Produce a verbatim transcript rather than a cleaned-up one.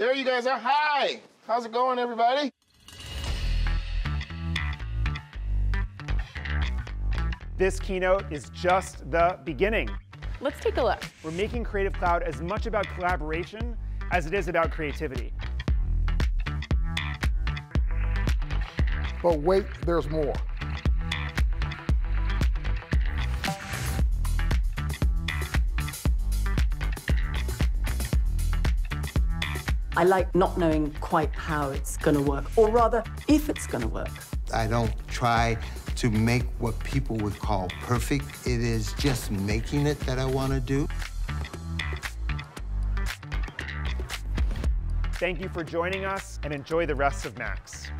There you guys are. Hi. How's it going, everybody? This keynote is just the beginning. Let's take a look. We're making Creative Cloud as much about collaboration as it is about creativity. But wait, there's more. I like not knowing quite how it's going to work, or rather, if it's going to work. I don't try to make what people would call perfect. It is just making it that I want to do. Thank you for joining us, and enjoy the rest of MAX.